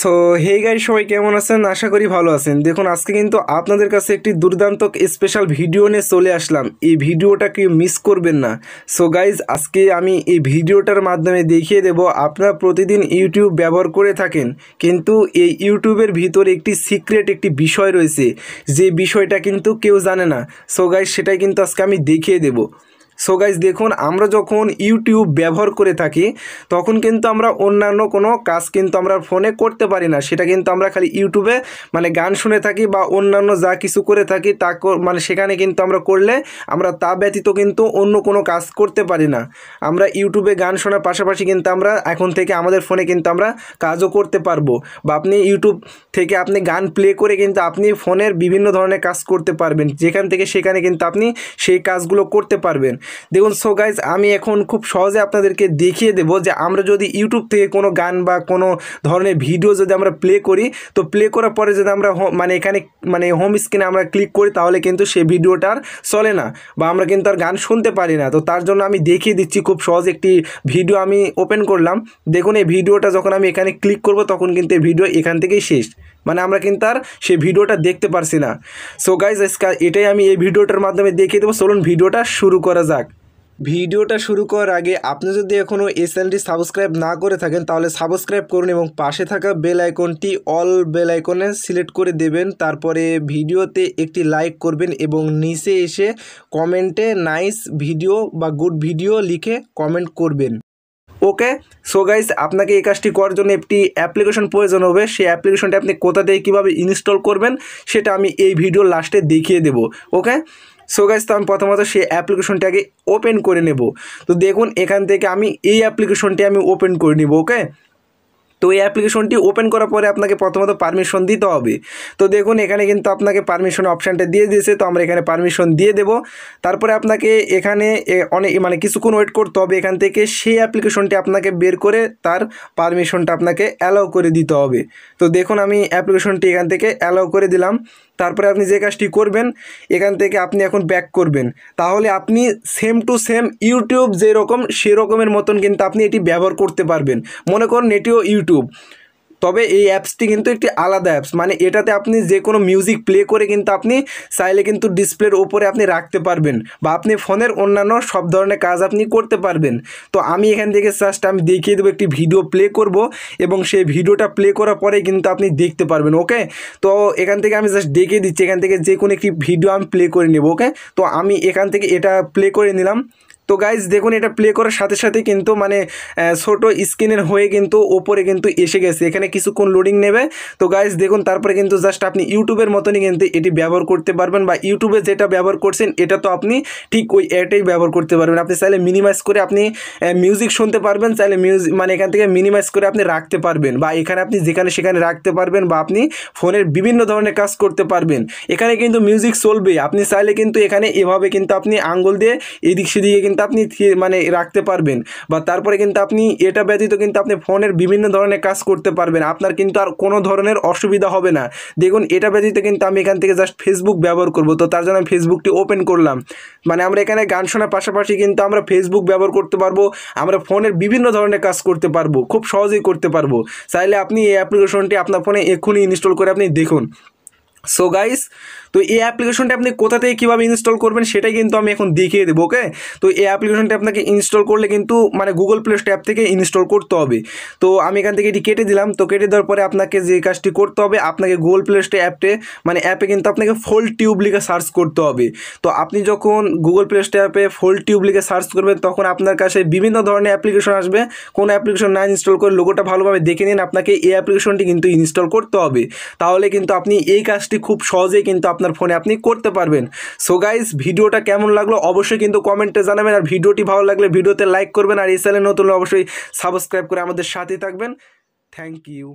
So hey guys, সবাই কেমন আছেন? আশা করি ভালো আছেন। দেখুন, আজকে কিন্তু আপনাদের কাছে একটি দুর্দান্ত স্পেশাল ভিডিও নিয়ে চলে আসলাম। এই ভিডিওটা কি মিস করবেন না। সো গাইজ, আজকে আমি এই ভিডিওটার মাধ্যমে দেখিয়ে দেব আপনারা প্রতিদিন ইউটিউব ব্যবহার করে থাকেন, কিন্তু এই ইউটিউবের ভিতরে একটি সিক্রেট একটি বিষয় রয়েছে, যে বিষয়টা কিন্তু কেউ জানে না। সো গাইজ, সেটাই কিন্তু আজকে আমি দেখিয়ে দেব। সো গাইজ দেখুন, আমরা যখন ইউটিউব ব্যবহার করে থাকি তখন কিন্তু আমরা অন্যান্য কোনো কাজ কিন্তু আমরা ফোনে করতে পারি না। সেটা কিন্তু আমরা খালি ইউটিউবে মানে গান শুনে থাকি বা অন্যান্য যা কিছু করে থাকি তা মানে সেখানে কিন্তু আমরা করলে আমরা তা ব্যতীত কিন্তু অন্য কোনো কাজ করতে পারি না। আমরা ইউটিউবে গান শোনার পাশাপাশি কিন্তু আমরা এখন থেকে আমাদের ফোনে কিন্তু আমরা কাজও করতে পারবো, বা আপনি ইউটিউব থেকে আপনি গান প্লে করে কিন্তু আপনি ফোনের বিভিন্ন ধরনের কাজ করতে পারবেন, যেখান থেকে সেখানে কিন্তু আপনি সেই কাজগুলো করতে পারবেন। দেখুন সো গাইজ, আমি এখন খুব সহজে আপনাদেরকে দেখিয়ে দেব যে আমরা যদি ইউটিউব থেকে কোনো গান বা কোনো ধরনের ভিডিও যদি আমরা প্লে করি, তো প্লে করার পরে যদি আমরা মানে এখানে মানে হোম স্ক্রিনে আমরা ক্লিক করি, তাহলে কিন্তু সেই ভিডিওটা আর চলে না বা আমরা কিন্তু আর গান শুনতে পারি না। তো তার জন্য আমি দেখিয়ে দিচ্ছি খুব সহজ একটি ভিডিও আমি ওপেন করলাম। দেখুন, এই ভিডিওটা যখন আমি এখানে ক্লিক করব তখন কিন্তু এই ভিডিও এখান থেকেই শেষ, মানে আমরা কিন্তু আর সেই ভিডিওটা দেখতে পারছি না। সো গাইজ, এটাই আমি এই ভিডিওটার মাধ্যমে দেখিয়ে দেবো। চলুন ভিডিওটা শুরু করা যাক। ভিডিওটা শুরু করার আগে আপনি যদি এখনও এই চ্যানেলটি সাবস্ক্রাইব না করে থাকেন তাহলে সাবস্ক্রাইব করুন এবং পাশে থাকা বেল আইকনটি অল বেল আইকনে সিলেক্ট করে দেবেন। তারপরে ভিডিওতে একটি লাইক করবেন এবং নিচে এসে কমেন্টে নাইস ভিডিও বা গুড ভিডিও লিখে কমেন্ট করবেন। ওকে সো গাইজ, আপনাকে এই কাজটি করার জন্য একটি অ্যাপ্লিকেশন প্রয়োজন হবে। সেই অ্যাপ্লিকেশনটি আপনি কোথা থেকে কীভাবে ইনস্টল করবেন সেটা আমি এই ভিডিওর লাস্টে দেখিয়ে দেব। ওকে সো গাইজ, তো আমি প্রথমত সেই অ্যাপ্লিকেশনটাকে ওপেন করে নেব। তো দেখুন, এখান থেকে আমি এই অ্যাপ্লিকেশনটি আমি ওপেন করে নেব। ওকে, তো এই অ্যাপ্লিকেশনটি ওপেন করার পরে আপনাকে প্রথমত পারমিশন দিতে হবে। তো দেখুন, এখানে কিন্তু আপনাকে পারমিশন অপশানটা দিয়ে দিয়েছে, তো আমরা এখানে পারমিশন দিয়ে দেব। তারপরে আপনাকে এখানে অনেক মানে কিছুক্ষণ ওয়েট করতে হবে। এখান থেকে সেই অ্যাপ্লিকেশনটি আপনাকে বের করে তার পারমিশনটা আপনাকে অ্যালাউ করে দিতে হবে। তো দেখুন, আমি অ্যাপ্লিকেশনটি এখান থেকে অ্যালাউ করে দিলাম। তারপরে আপনি যে কাজটি করবেন, এখান থেকে আপনি এখন ব্যাক করবেন, তাহলে আপনি সেম টু সেম ইউটিউব যেরকম সেরকমের মতন কিন্তু আপনি এটি ব্যবহার করতে পারবেন। মনে করুন এটিও ইউটিউব, তবে এই অ্যাপসটি কিন্তু একটি আলাদা অ্যাপস, মানে এটাতে আপনি যে কোনো মিউজিক প্লে করে কিন্তু আপনি চাইলে কিন্তু ডিসপ্লের উপরে আপনি রাখতে পারবেন, বা আপনি ফোনের অন্যান্য সব ধরনের কাজ আপনি করতে পারবেন। তো আমি এখান থেকে জাস্ট আমি দেখিয়ে দেবো, একটি ভিডিও প্লে করব এবং সেই ভিডিওটা প্লে করার পরে কিন্তু আপনি দেখতে পারবেন। ওকে, তো এখান থেকে আমি জাস্ট দেখিয়ে দিচ্ছি, এখান থেকে যে কোনো একটি ভিডিও আমি প্লে করে নেব। ওকে, তো আমি এখান থেকে এটা প্লে করে নিলাম। তো গাইজ দেখুন, এটা প্লে করার সাথে সাথে কিন্তু মানে ছোটো স্ক্রিনের হয়ে কিন্তু ওপরে কিন্তু এসে গেছে। এখানে কিছুক্ষণ লোডিং নেবে। তো গাইজ দেখুন, তারপরে কিন্তু জাস্ট আপনি ইউটিউবের মতনই কিন্তু এটি ব্যবহার করতে পারবেন, বা ইউটিউবে যেটা ব্যবহার করছেন এটা তো আপনি ঠিক ওই এটাই ব্যবহার করতে পারবেন। আপনি চাইলে মিনিমাইজ করে আপনি মিউজিক শুনতে পারবেন, চাইলে মানে এখান থেকে মিনিমাইজ করে আপনি রাখতে পারবেন, বা এখানে আপনি যেখানে সেখানে রাখতে পারবেন, বা আপনি ফোনের বিভিন্ন ধরনের কাজ করতে পারবেন। এখানে কিন্তু মিউজিক চলবে। আপনি চাইলে কিন্তু এখানে এভাবে কিন্তু আপনি আঙ্গুল দিয়ে এদিক সেদিকে কিন্তু আপনি মানে রাখতে পারবেন, বা তারপরে কিন্তু আপনি এটা ব্যতীত কিন্তু আপনি ফোনের বিভিন্ন ধরনের কাজ করতে পারবেন। আপনার কিন্তু আর কোনো ধরনের অসুবিধা হবে না। দেখুন, এটা ব্যতীত কিন্তু আমি এখান থেকে জাস্ট ফেসবুক ব্যবহার করব। তো তার জন্য আমি ফেসবুকটি ওপেন করলাম। মানে আমরা এখানে গান শোনার পাশাপাশি কিন্তু আমরা ফেসবুক ব্যবহার করতে পারবো, আমরা ফোনের বিভিন্ন ধরনের কাজ করতে পারবো, খুব সহজেই করতে পারবো। চাইলে আপনি এই অ্যাপ্লিকেশনটি আপনার ফোনে এক্ষুনি ইনস্টল করে আপনি দেখুন। সো গাইস, তো এই অ্যাপ্লিকেশনটা আপনি কোথা থেকে কীভাবে ইনস্টল করবেন সেটাই কিন্তু আমি এখন দেখিয়ে দেবো। ওকে, তো এই অ্যাপ্লিকেশনটা আপনাকে ইনস্টল করলে কিন্তু মানে গুগল প্লে স্টোর অ্যাপ থেকে ইনস্টল করতে হবে। তো আমি এখান থেকে এটি কেটে দিলাম। তো কেটে দেওয়ার পরে আপনাকে যে কাজটি করতে হবে, আপনাকে গুগল প্লে স্টোর অ্যাপে মানে অ্যাপে কিন্তু আপনাকে ফোল্ড টিউব লিখে সার্চ করতে হবে। তো আপনি যখন গুগল প্লে স্টোর অ্যাপে ফোল্ড টিউব লিখে সার্চ করবেন তখন আপনার কাছে বিভিন্ন ধরনের অ্যাপ্লিকেশন আসবে। কোনো অ্যাপ্লিকেশন না ইনস্টল করে লোগোটা ভালোভাবে দেখে নিন, আপনাকে এই অ্যাপ্লিকেশনটি কিন্তু ইনস্টল করতে হবে। তাহলে কিন্তু আপনি এই কাজটি খুব সহজেই কিন্তু আপনার ফোনে আপনি করতে পারবেন। সো গাইজ, ভিডিওটা কেমন লাগলো অবশ্যই কিন্তু কমেন্টে জানাবেন, আর ভিডিওটি ভালো লাগলে ভিডিওতে লাইক করবেন, আর এই চ্যানেল নতুন অবশ্যই সাবস্ক্রাইব করে আমাদের সাথেই থাকবেন। Thank you.